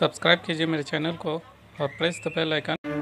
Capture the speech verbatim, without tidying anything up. Subscribe कीजिए मेरे channel को और प्रेस द बेल आइकन।